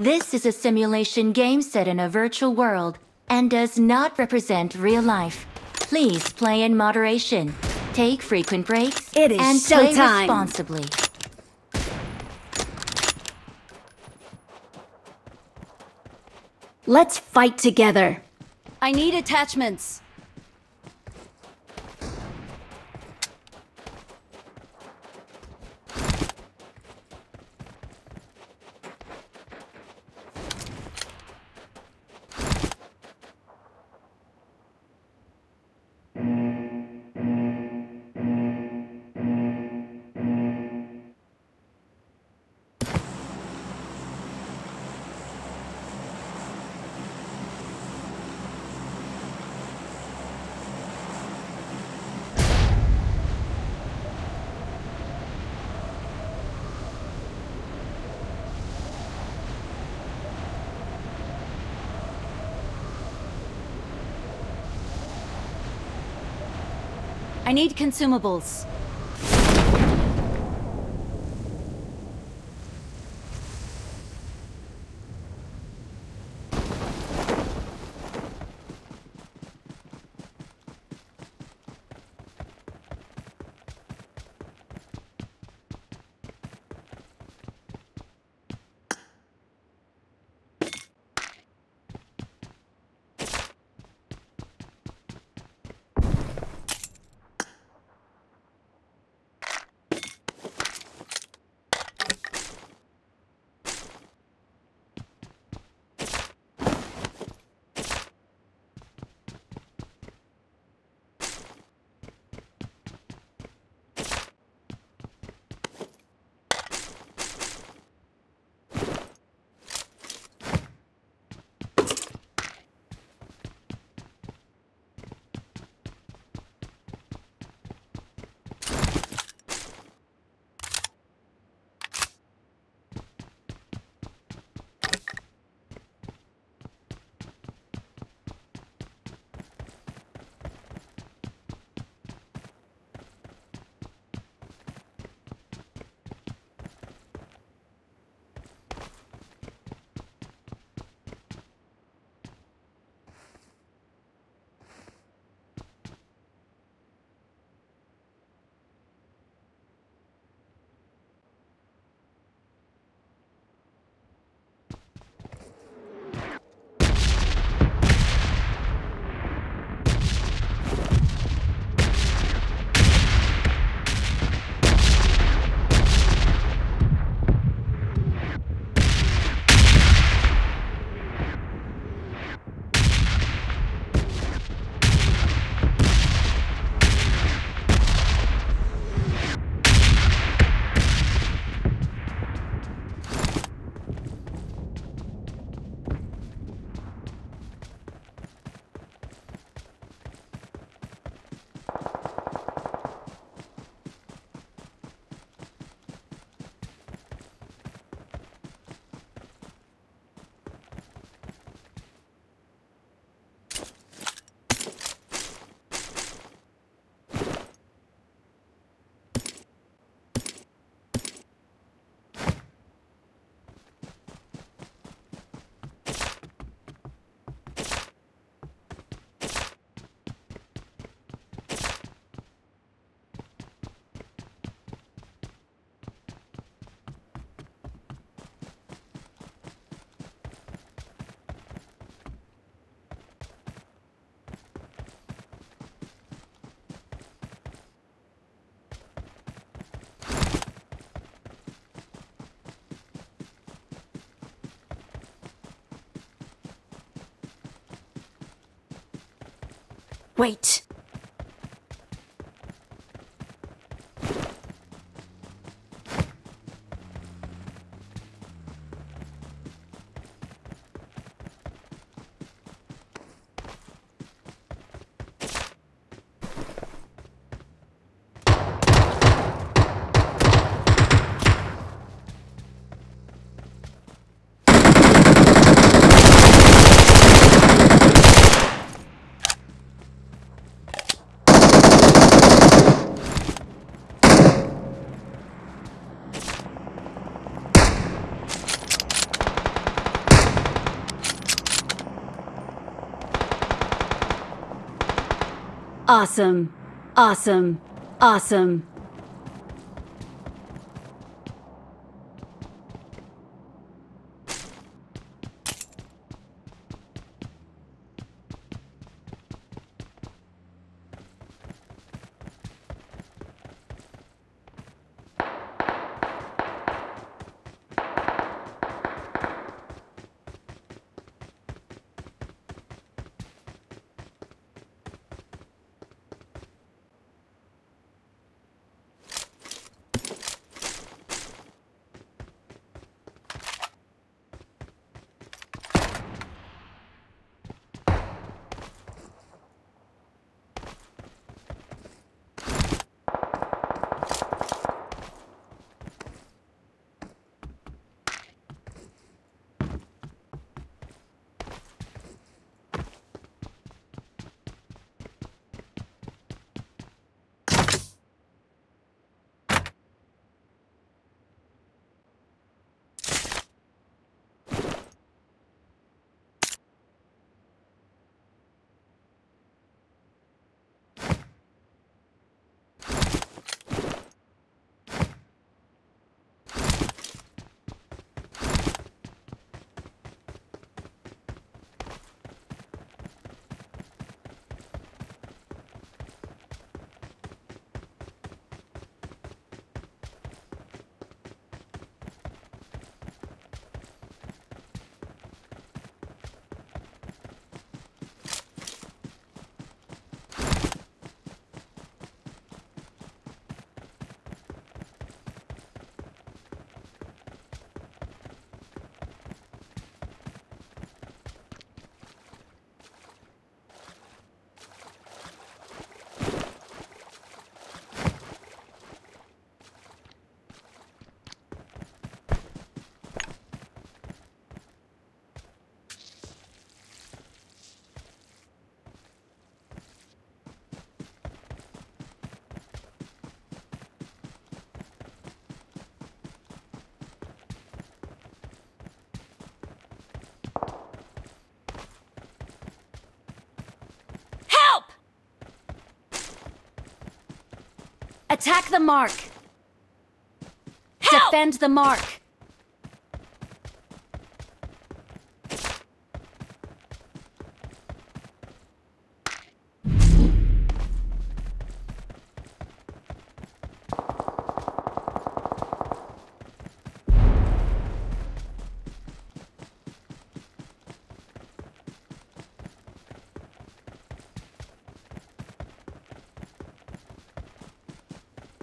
This is a simulation game set in a virtual world and does not represent real life. Please play in moderation, take frequent breaks, and play responsibly. Let's fight together. I need attachments. I need consumables. Wait. Awesome. Awesome. Awesome. Attack the mark! Help! Defend the mark!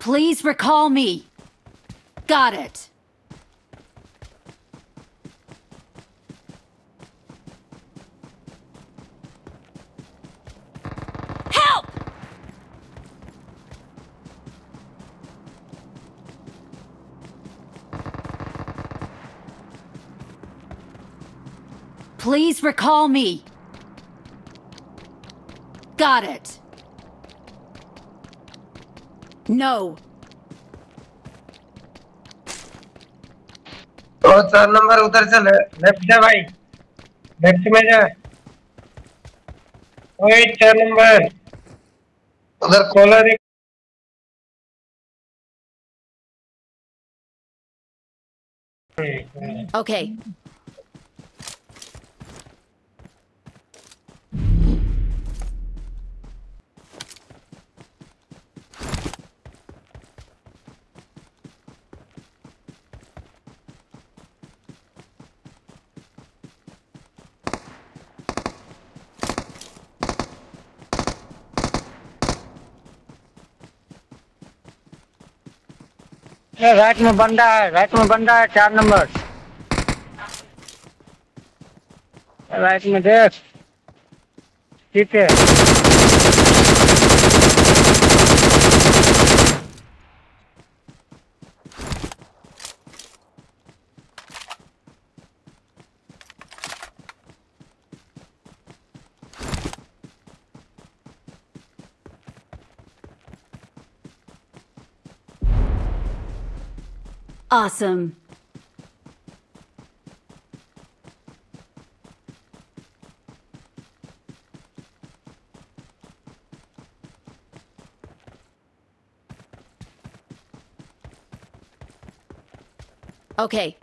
Please recall me. Got it. Help! Please recall me. Got it. No. Oh, 4 number उधर चले. Left जा भाई. Left में जा. ओए 4 number. उधर खोला दे. Okay. Right में बंदा है, राइट में बंदा है 4 number. राइट में देख, ठीक है. Awesome. Okay.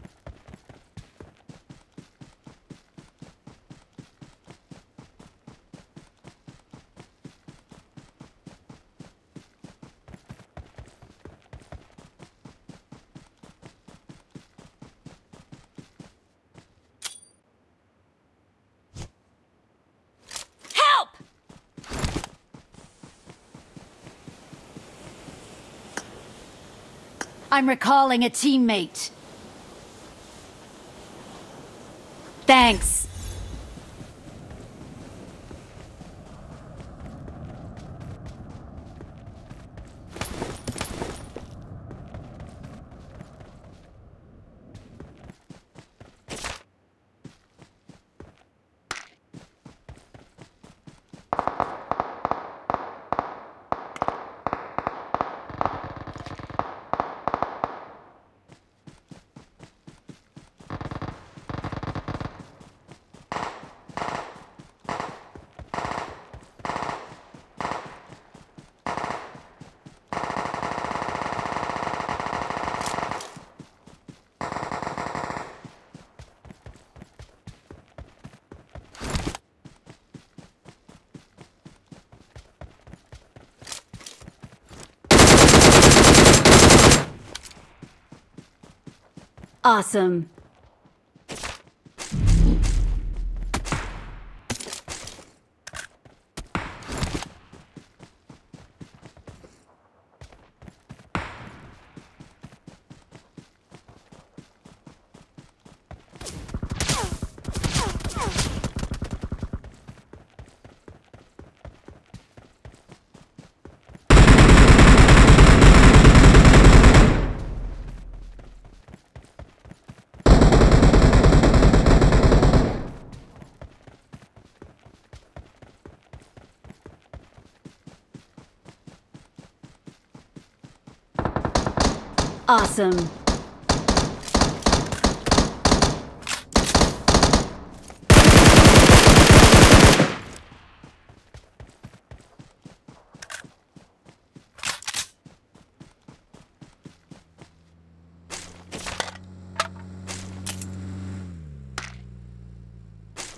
I'm recalling a teammate. Thanks. Awesome. Awesome.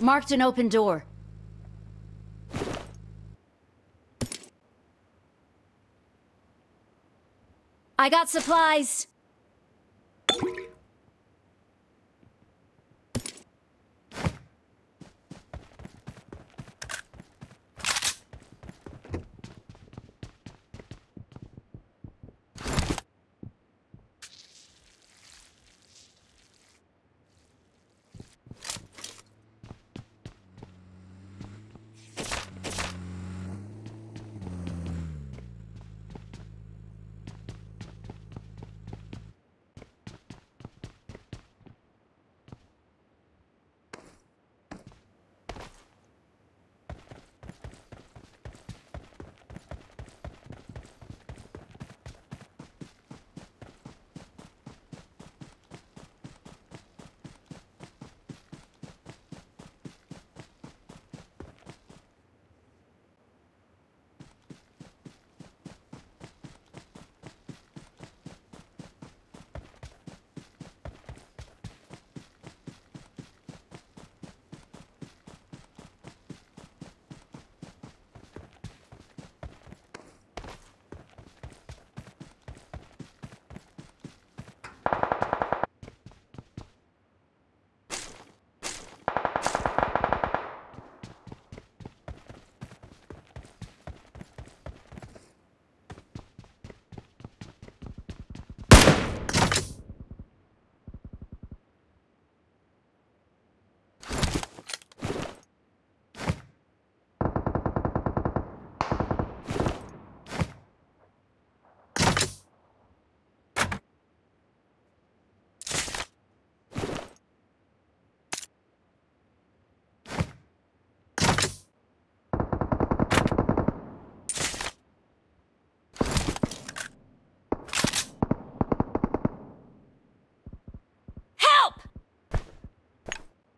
Marked an open door. I got supplies!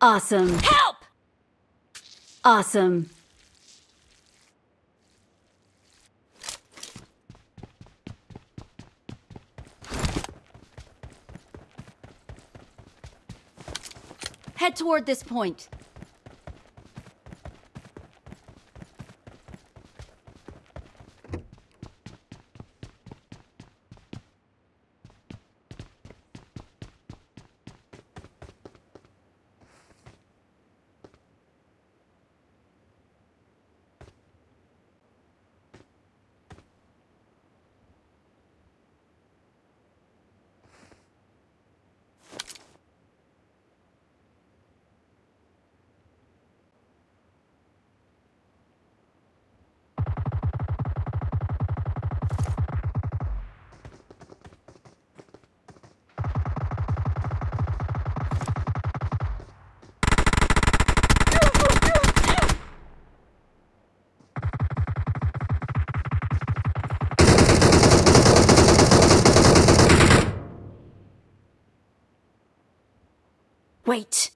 Awesome. Help! Awesome. Head toward this point. Wait.